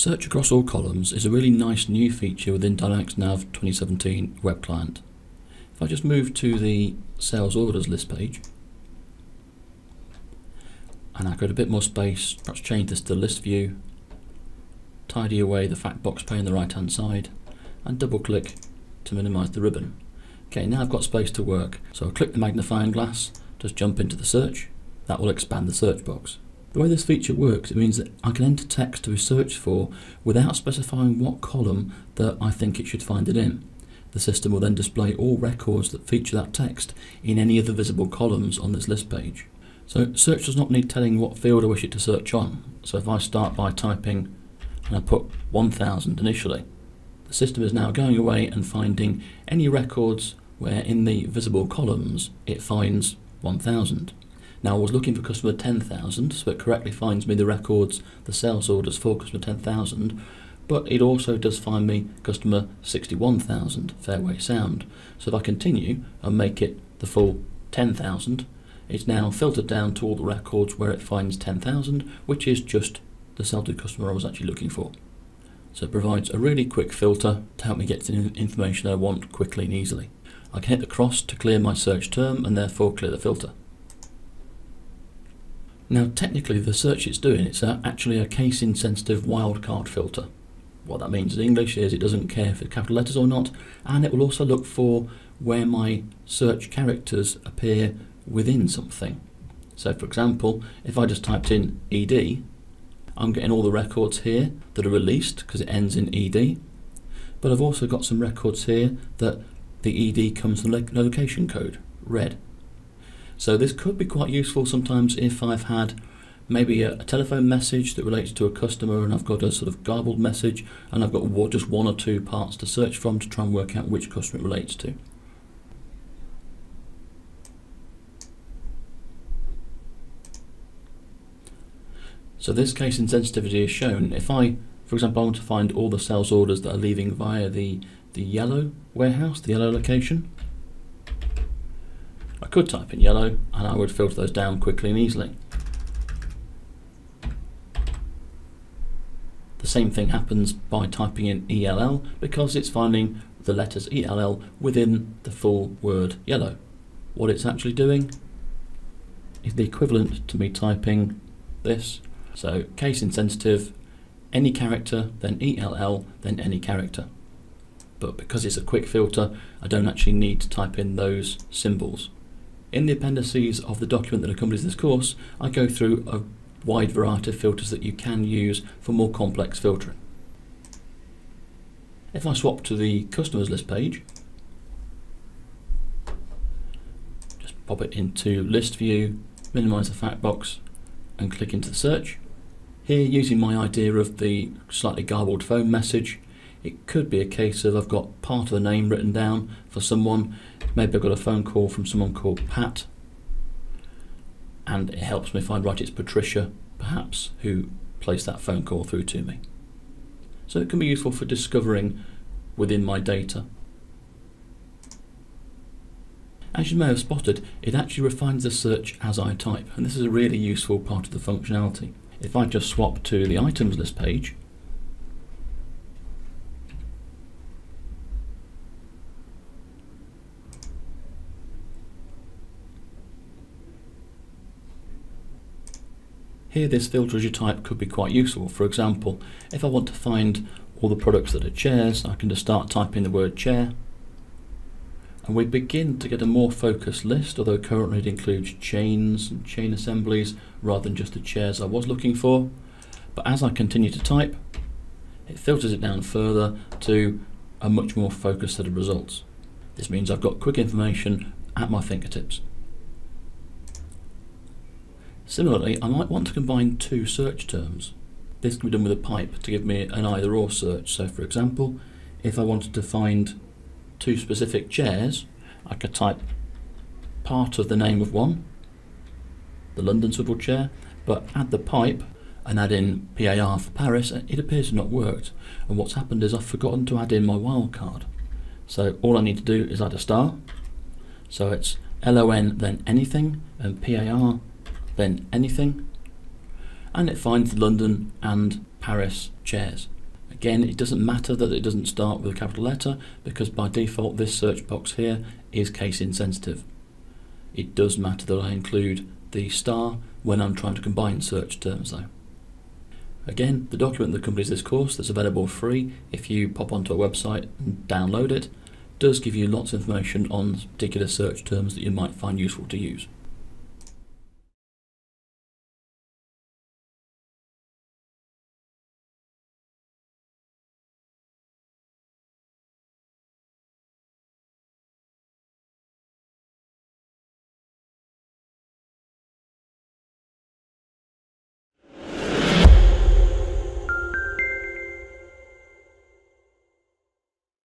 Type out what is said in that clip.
Search across all columns is a really nice new feature within Dynamics NAV 2017 Web Client. If I just move to the sales orders list page, and I create a bit more space, perhaps change this to list view, tidy away the fact box pane on the right hand side, and double click to minimize the ribbon. Okay, now I've got space to work. So I'll click the magnifying glass, just jump into the search, that will expand the search box. The way this feature works, it means that I can enter text to be searched for without specifying what column that I think it should find it in. The system will then display all records that feature that text in any of the visible columns on this list page. So search does not need telling what field I wish it to search on. So if I start by typing and I put 1000 initially, the system is now going away and finding any records where in the visible columns it finds 1000. Now I was looking for customer 10,000, so it correctly finds me the records, the sales orders for customer 10,000, but it also does find me customer 61,000, Fairway Sound. So if I continue and make it the full 10,000, it's now filtered down to all the records where it finds 10,000, which is just the selected customer I was actually looking for. So it provides a really quick filter to help me get the information I want quickly and easily. I can hit the cross to clear my search term and therefore clear the filter. Now technically the search it's doing, it's actually a case insensitive wildcard filter. What that means in English is it doesn't care for capital letters or not, and it will also look for where my search characters appear within something. So for example, if I just typed in ED, I'm getting all the records here that are released because it ends in ED, but I've also got some records here that the ED comes from location code, red. So this could be quite useful sometimes if I've had maybe a telephone message that relates to a customer and I've got a sort of garbled message and I've got just one or two parts to search from to try and work out which customer it relates to. So this case insensitivity is shown. If I, for example, I want to find all the sales orders that are leaving via the yellow warehouse, the yellow location, I could type in yellow and I would filter those down quickly and easily. The same thing happens by typing in ELL because it's finding the letters ELL within the full word yellow. What it's actually doing is the equivalent to me typing this. So case insensitive, any character, then ELL, then any character. But because it's a quick filter, I don't actually need to type in those symbols. In the appendices of the document that accompanies this course, I go through a wide variety of filters that you can use for more complex filtering. If I swap to the customers list page, just pop it into list view, minimize the fact box, and click into the search. Here, using my idea of the slightly garbled phone message, it could be a case of I've got part of the name written down for someone. Maybe I've got a phone call from someone called Pat, and it helps me if I write it's Patricia, perhaps, who placed that phone call through to me. So it can be useful for discovering within my data. As you may have spotted, it actually refines the search as I type, and this is a really useful part of the functionality. If I just swap to the items list page, here this filter as you type could be quite useful. For example, if I want to find all the products that are chairs, I can just start typing the word chair, and we begin to get a more focused list, although currently it includes chains and chain assemblies rather than just the chairs I was looking for. But as I continue to type, it filters it down further to a much more focused set of results. This means I've got quick information at my fingertips. Similarly, I might want to combine two search terms. This can be done with a pipe to give me an either-or search. So for example, if I wanted to find two specific chairs, I could type part of the name of one, the London swivel chair, but add the pipe and add in PAR for Paris, and it appears to have not worked. And what's happened is I've forgotten to add in my wildcard. So all I need to do is add a star. So it's LON then anything, and PAR then anything. and it finds London and Paris chairs. Again, it doesn't matter that it doesn't start with a capital letter because by default this search box here is case insensitive. It does matter that I include the star when I'm trying to combine search terms though. Again, the document that accompanies this course, that's available free if you pop onto a website and download it, does give you lots of information on particular search terms that you might find useful to use.